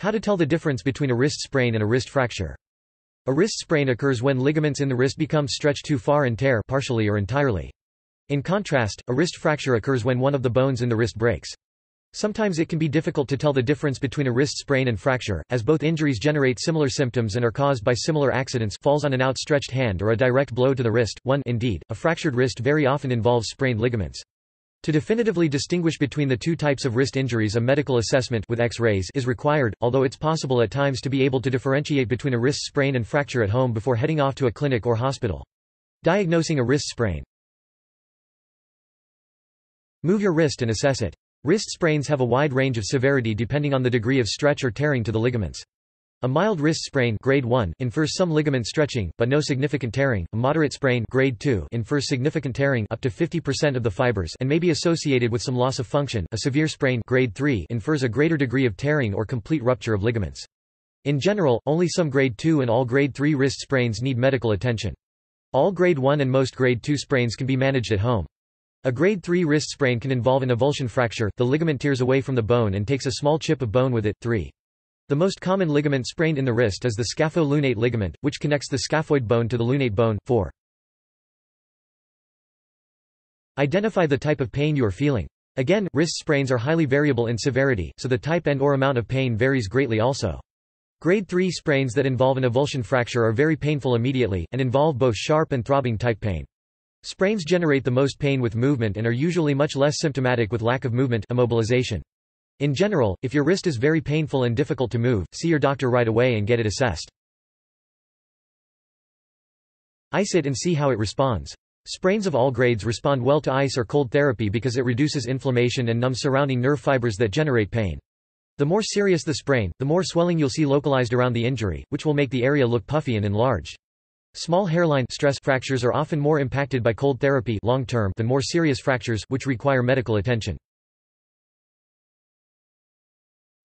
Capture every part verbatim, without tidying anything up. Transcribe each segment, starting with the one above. How to tell the difference between a wrist sprain and a wrist fracture. A wrist sprain occurs when ligaments in the wrist become stretched too far and tear partially or entirely. In contrast, a wrist fracture occurs when one of the bones in the wrist breaks. Sometimes it can be difficult to tell the difference between a wrist sprain and fracture, as both injuries generate similar symptoms and are caused by similar accidents, falls on an outstretched hand or a direct blow to the wrist. One, indeed, a fractured wrist very often involves sprained ligaments. To definitively distinguish between the two types of wrist injuries, a medical assessment with X-rays is required, although it's possible at times to be able to differentiate between a wrist sprain and fracture at home before heading off to a clinic or hospital. Diagnosing a wrist sprain. Move your wrist and assess it. Wrist sprains have a wide range of severity depending on the degree of stretch or tearing to the ligaments. A mild wrist sprain grade one infers some ligament stretching, but no significant tearing. A moderate sprain grade two infers significant tearing up to fifty percent of the fibers and may be associated with some loss of function. A severe sprain grade three infers a greater degree of tearing or complete rupture of ligaments. In general, only some grade two and all grade three wrist sprains need medical attention. All grade one and most grade two sprains can be managed at home. A grade three wrist sprain can involve an avulsion fracture. The ligament tears away from the bone and takes a small chip of bone with it. three. The most common ligament sprained in the wrist is the scapholunate ligament, which connects the scaphoid bone to the lunate bone. four. Identify the type of pain you are feeling. Again, wrist sprains are highly variable in severity, so the type and or amount of pain varies greatly also. Grade three sprains that involve an avulsion fracture are very painful immediately, and involve both sharp and throbbing type pain. Sprains generate the most pain with movement and are usually much less symptomatic with lack of movement immobilization. In general, if your wrist is very painful and difficult to move, see your doctor right away and get it assessed. Ice it and see how it responds. Sprains of all grades respond well to ice or cold therapy because it reduces inflammation and numbs surrounding nerve fibers that generate pain. The more serious the sprain, the more swelling you'll see localized around the injury, which will make the area look puffy and enlarged. Small hairline stress fractures are often more impacted by cold therapy long-term than more serious fractures, which require medical attention.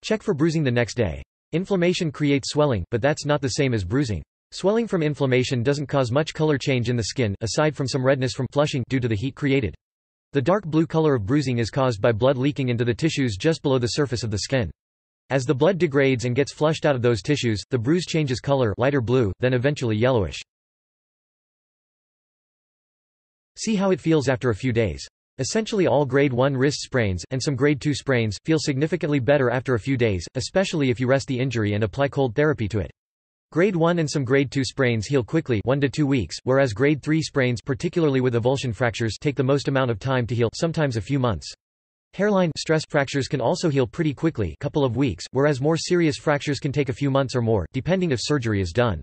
Check for bruising the next day. Inflammation creates swelling, but that's not the same as bruising. Swelling from inflammation doesn't cause much color change in the skin, aside from some redness from flushing due to the heat created. The dark blue color of bruising is caused by blood leaking into the tissues just below the surface of the skin. As the blood degrades and gets flushed out of those tissues, the bruise changes color, lighter blue, then eventually yellowish. See how it feels after a few days. Essentially all grade one wrist sprains, and some grade two sprains, feel significantly better after a few days, especially if you rest the injury and apply cold therapy to it. Grade one and some grade two sprains heal quickly one to two weeks, whereas grade three sprains, particularly with avulsion fractures, take the most amount of time to heal, sometimes a few months. Hairline stress fractures can also heal pretty quickly, couple of weeks, whereas more serious fractures can take a few months or more, depending if surgery is done.